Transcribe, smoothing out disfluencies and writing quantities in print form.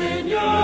Seigneur.